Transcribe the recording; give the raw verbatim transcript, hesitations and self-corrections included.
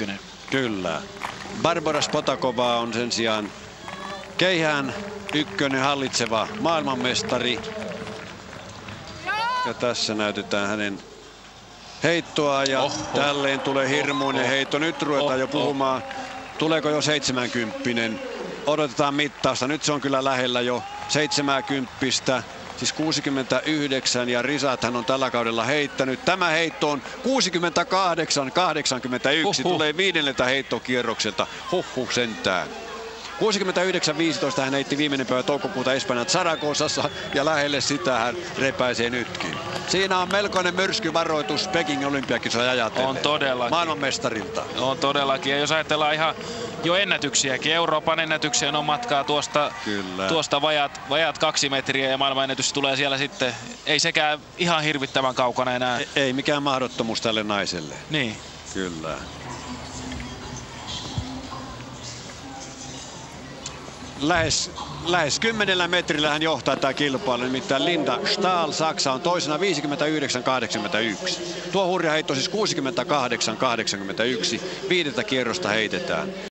ykkönen. Kyllä. Barbora Spotakova on sen sijaan keihään ykkönen hallitseva maailmanmestari. Ja tässä näytetään hänen heittoa ja oh, oh, tälleen tulee hirmuinen oh, oh, heitto. Nyt ruvetaan oh, jo puhumaan, tuleeko jo seitsemänkymppinen. Odotetaan mittausta. Nyt se on kyllä lähellä jo seitsemänkymmentä. Siis kuusikymmentäyhdeksän ja risat hän on tällä kaudella heittänyt. Tämä heitto on kuusikymmentäkahdeksan kahdeksankymmentäyksi. Huh, huh. Tulee viidenneltä heittokierrokselta. Huh, huh sentään. kuusikymmentäyhdeksän viisitoista hän heitti viimeinen päivä toukokuuta Espanjan Zaragozassa ja lähelle sitä hän repäisee nytkin. Siinä on melkoinen myrskyvaroitus Pekingin olympiakisoja ajatellen. On todellakin. Maailmanmestarilta. On todellakin. Ja jos ajatellaan ihan jo ennätyksiäkin, Euroopan ennätykseen on matkaa tuosta, tuosta vajaat, vajaat kaksi metriä ja maailmanennätys tulee siellä sitten. Ei sekään ihan hirvittävän kaukana enää. Ei, ei mikään mahdottomuus tälle naiselle. Niin. Kyllä. Lähes, lähes kymmenellä metrillä hän johtaa tämä kilpailu, nimittäin Linda Stahl, Saksa, on toisena viisikymmentäyhdeksän kahdeksankymmentäyksi. Tuo hurja heitto siis kuusikymmentäkahdeksan kahdeksankymmentäyksi, viidettä kierrosta heitetään.